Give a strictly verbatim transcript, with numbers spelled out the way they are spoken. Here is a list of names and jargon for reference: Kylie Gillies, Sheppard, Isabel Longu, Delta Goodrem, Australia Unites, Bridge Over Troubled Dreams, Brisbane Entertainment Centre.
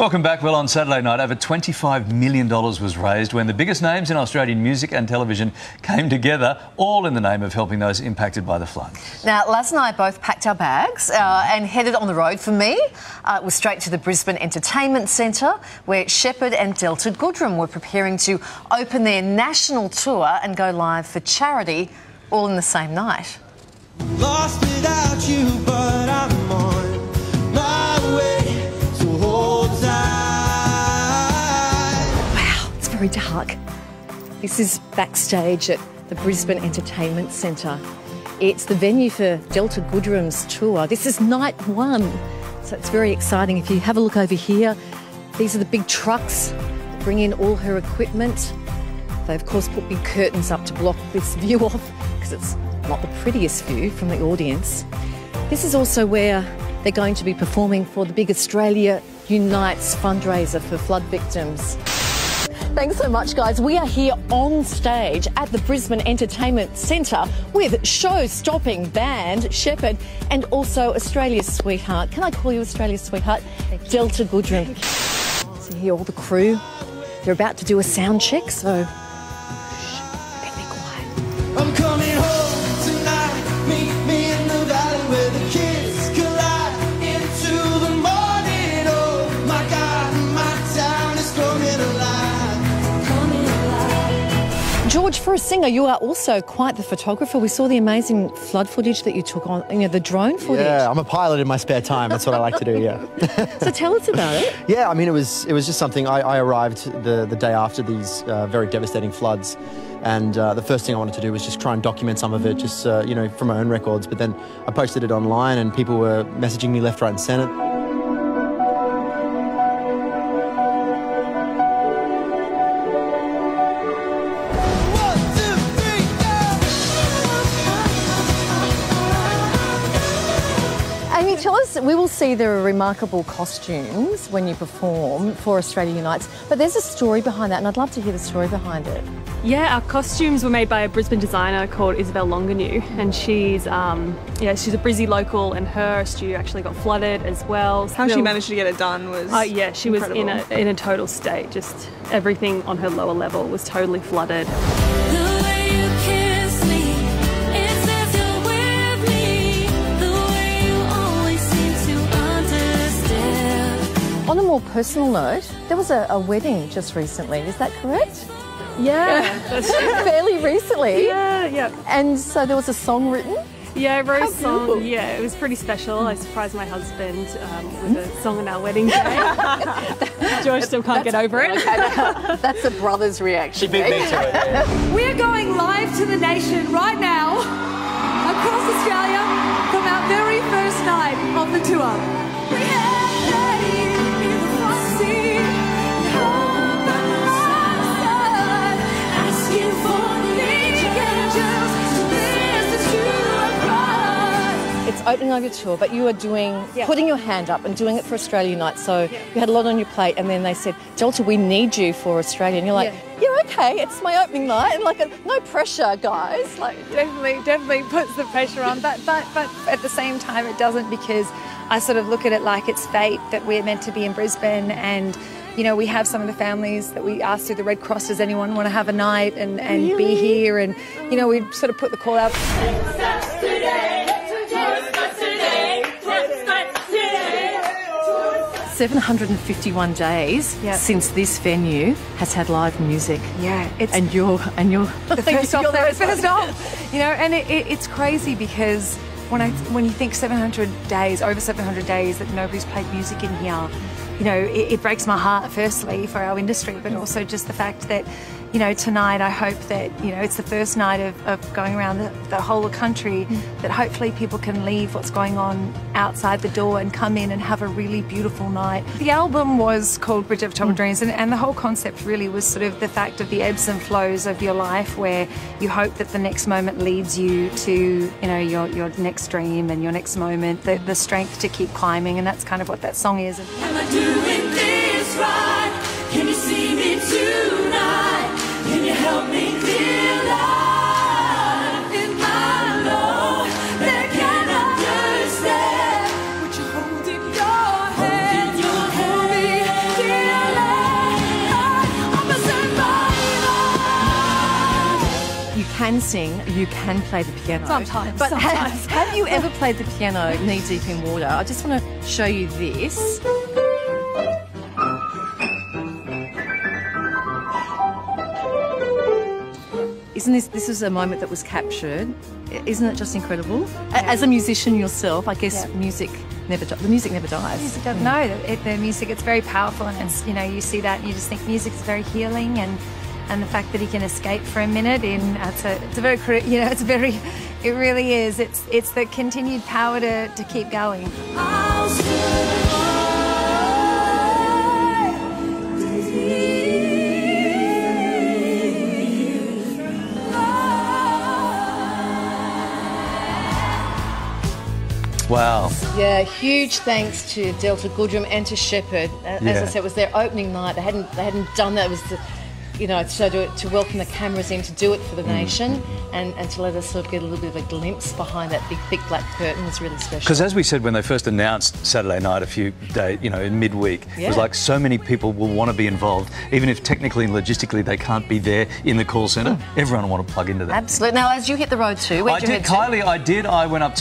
Welcome back. Well, on Saturday night, over twenty-five million dollars was raised when the biggest names in Australian music and television came together, all in the name of helping those impacted by the flood. Now, Laz and I both packed our bags uh, and headed on the road. For me, uh, it was straight to the Brisbane Entertainment Centre, where Sheppard and Delta Goodrem were preparing to open their national tour and go live for charity, all in the same night. Lost without you, but I'm on my way. Very dark. This is backstage at the Brisbane Entertainment Centre. It's the venue for Delta Goodrem's tour. This is night one, so it's very exciting. If you have a look over here, these are the big trucks that bring in all her equipment. They, of course, put big curtains up to block this view off because it's not the prettiest view from the audience. This is also where they're going to be performing for the big Australia Unites fundraiser for flood victims. Thanks so much, guys. We are here on stage at the Brisbane Entertainment Centre with show-stopping band Sheppard and also Australia's sweetheart. Can I call you Australia's sweetheart? Delta Goodrem. So here, all the crew. They're about to do a sound check, so shh, better be quiet. I'm coming home tonight. Meet me in the valley where the kids collide into the morning. Oh my God, my town is coming alive. George, for a singer, you are also quite the photographer. We saw the amazing flood footage that you took on, you know, the drone footage. Yeah, I'm a pilot in my spare time. That's what I like to do, yeah. So tell us about it. Yeah, I mean, it was it was just something. I, I arrived the, the day after these uh, very devastating floods, and uh, the first thing I wanted to do was just try and document some of it, just, uh, you know, from my own records. But then I posted it online and people were messaging me left, right and centre. Tell us, we will see the remarkable costumes when you perform for Australia Unites, but there's a story behind that, and I'd love to hear the story behind it. Yeah, our costumes were made by a Brisbane designer called Isabel Longu, and she's um, yeah, she's a Brizzy local, and her studio actually got flooded as well. How she managed to get it done was uh, yeah, she incredible. was in a in a total state. Just everything on her lower level was totally flooded. On a more personal note, there was a, a wedding just recently, is that correct? Yeah. yeah fairly recently. Yeah, yeah. And so there was a song written? Yeah, I wrote How a song. Beautiful. Yeah, it was pretty special. I surprised my husband um, with a song on our wedding day. George still can't that's, get over it. Okay, that's a brother's reaction. She beat me to it. Yeah. We're going live to the nation right now, across Australia, from our very first night of the tour. It's opening up your tour, but you are doing, yeah. putting your hand up and doing it for Australia Night. So yeah. you had a lot on your plate, and then they said, Delta, we need you for Australia. And you're like, yeah, yeah okay, it's my opening night, and like, a, no pressure, guys. Like, definitely, definitely puts the pressure on, but but but at the same time, it doesn't, because I sort of look at it like it's fate that we're meant to be in Brisbane, and you know, we have some of the families that we asked through the Red Cross, does anyone want to have a night and and really? be here, and you know, we sort of put the call out. seven hundred fifty-one days yep. since this venue has had live music. Yeah, it's and you're and you're the first off there. It's been a stop, you know, and it, it, it's crazy because when I when you think seven hundred days, over seven hundred days that nobody's played music in here, you know, it, it breaks my heart. Firstly, for our industry, but also just the fact that, you know, tonight I hope that, you know, it's the first night of, of going around the, the whole of country, mm. that hopefully people can leave what's going on outside the door and come in and have a really beautiful night. The album was called Bridge Over Troubled mm. Dreams, and, and the whole concept really was sort of the fact of the ebbs and flows of your life, where you hope that the next moment leads you to, you know, your, your next dream and your next moment, the, the strength to keep climbing, and that's kind of what that song is. Am I doing this right? Can you see me tonight? Help me feel life in my love that can understand. Would you hold in your hand? Hold in your hand. can sing, you can play the piano. Sometimes, but sometimes. Have, have you ever played the piano knee deep in water? I just want to show you this. Isn't this, this is a moment that was captured. Isn't it just incredible? Yeah. As a musician yourself, I guess yeah. music never, the music never dies. The music doesn't, no, the, the music, it's very powerful, and it's, you know, you see that and you just think music is very healing, and, and the fact that he can escape for a minute, in, it's, a, it's a very, you know, it's very, it really is. It's, it's the continued power to, to keep going. I'll Wow. Yeah, huge thanks to Delta Goodrem and to Sheppard. As yeah. I said, it was their opening night. They hadn't they hadn't done that. It was, the, you know, so to, to welcome the cameras in, to do it for the mm. nation, and, and to let us sort of get a little bit of a glimpse behind that big, thick black curtain was really special. Because as we said when they first announced Saturday night a few days, you know, in midweek, yeah. it was like so many people will want to be involved, even if technically and logistically they can't be there in the call centre. Mm. Everyone will want to plug into that. Absolutely. Now, as you hit the road too, where'd you head to? I did, Kylie, I did. I went up to